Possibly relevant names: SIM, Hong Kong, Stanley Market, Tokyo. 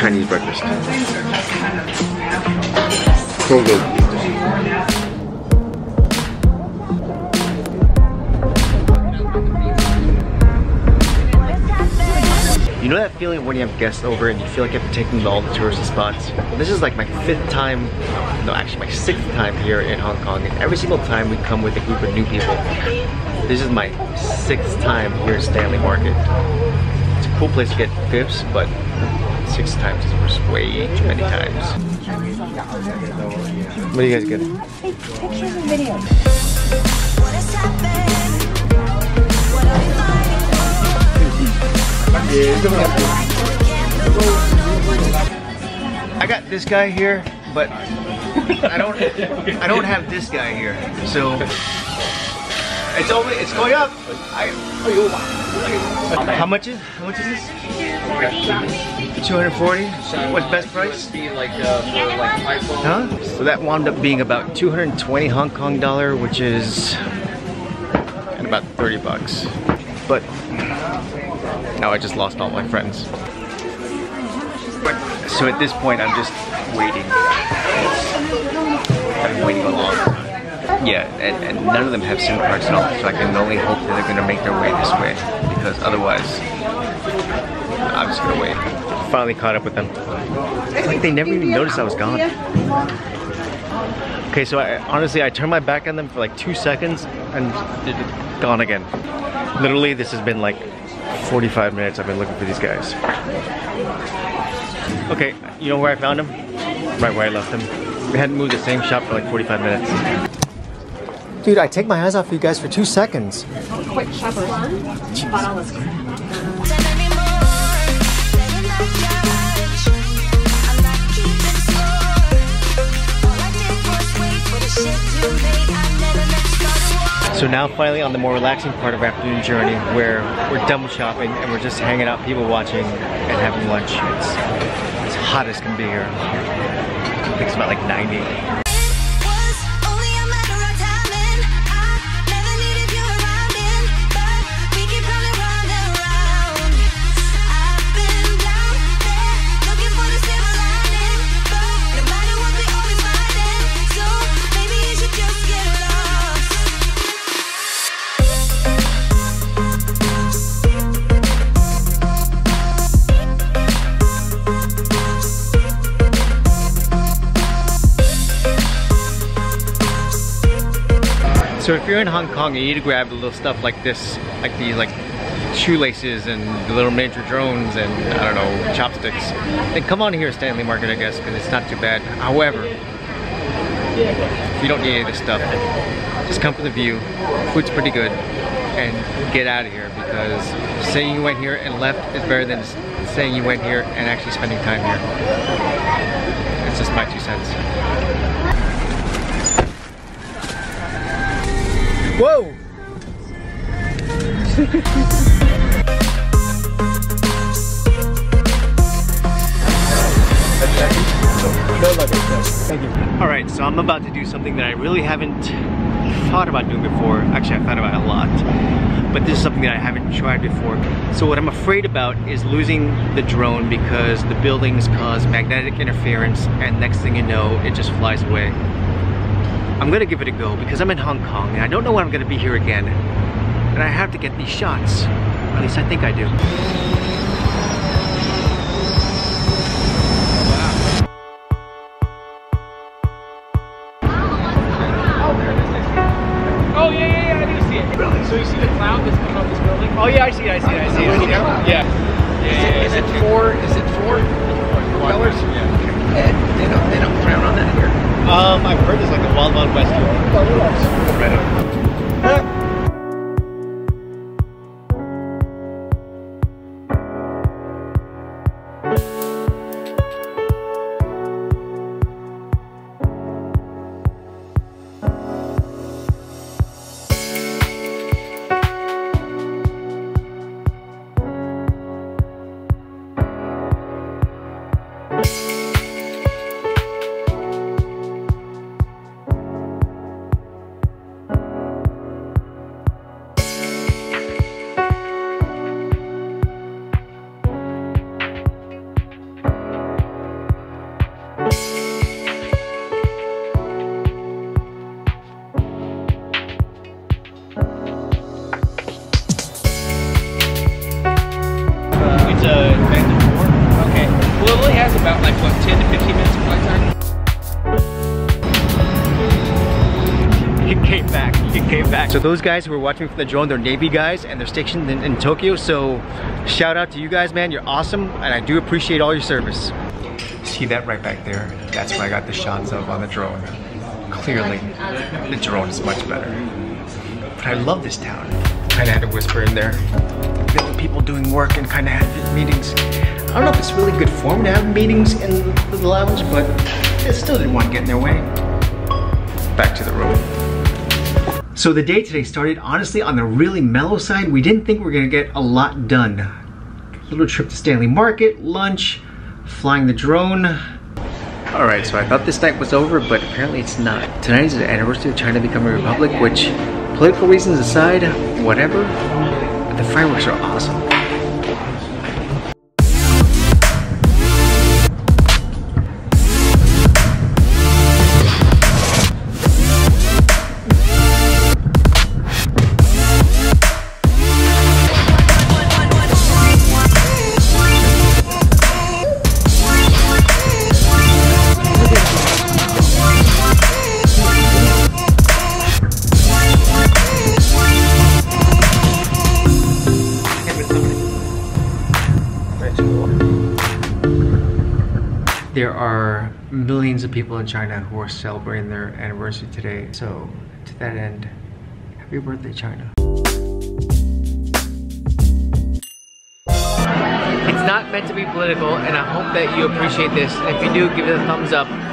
Chinese breakfast. So good. You know that feeling when you have guests over and you feel like you have to take them to all the touristy spots? This is like my sixth time here in Hong Kong, and every single time we come with a group of new people. This is my sixth time here at Stanley Market. It's a cool place to get tips, but six times is way too many times. What are you guys getting? Pictures and videos. I got this guy here, but I don't have this guy here. So it's going up. How much is this? 240. What's best price? Huh? So that wound up being about 220 Hong Kong dollar, which is at about 30 bucks. But now I just lost all my friends. So at this point, I'm just waiting. I'm waiting a long time. Yeah, and none of them have SIM cards at all, so I can only hope that they're gonna make their way this way, because otherwise, I'm just gonna wait. Finally caught up with them. It's like they never even noticed I was gone. Okay, so honestly, I turned my back on them for like 2 seconds, and gone again. Literally, this has been like 45 minutes I've been looking for these guys. Okay, you know where I found them? Right where I left them. We hadn't moved the same shop for like 45 minutes. Dude, I take my eyes off you guys for 2 seconds. Quick shopper. So now finally on the more relaxing part of our afternoon journey, where we're done with shopping and we're just hanging out, people watching, and having lunch. It's hot as can be here. I think it's about like 90. So if you're in Hong Kong, you need to grab little stuff like this, like these like shoelaces and the little miniature drones and, I don't know, chopsticks. Then come on here at Stanley Market, I guess, because it's not too bad. However, if you don't need any of this stuff, just come for the view. Food's pretty good, and get out of here, because saying you went here and left is better than saying you went here and actually spending time here. It's just my 2 cents. Whoa! Thank you. Alright, so I'm about to do something that I really haven't thought about doing before. Actually, I've thought about it a lot, but this is something that I haven't tried before. So what I'm afraid about is losing the drone, because the buildings cause magnetic interference, and next thing you know, it just flies away. I'm gonna give it a go, because I'm in Hong Kong and I don't know when I'm gonna be here again, and I have to get these shots. At least I think I do. about like what, 10 to 15 minutes of flight time. It came back. So those guys who were watching from the drone, they're Navy guys and they're stationed in Tokyo. So shout out to you guys, man. You're awesome and I do appreciate all your service. See that right back there? That's what I got the shots of on the drone. Clearly, the drone is much better. But I love this town. Kinda had to whisper in there. Little people doing work and kinda had meetings. I don't know if it's really good form to have meetings in the lounge, but I still didn't want to get in their way. Back to the room. So the day today started, honestly, on the really mellow side. We didn't think we were gonna get a lot done. Little trip to Stanley Market, lunch, flying the drone. All right, so I thought this night was over, but apparently it's not. Tonight is the anniversary of China becoming a republic, which, political reasons aside, whatever, but the fireworks are awesome. There are millions of people in China who are celebrating their anniversary today. So to that end, happy birthday, China. It's not meant to be political, and I hope that you appreciate this. If you do, give it a thumbs up.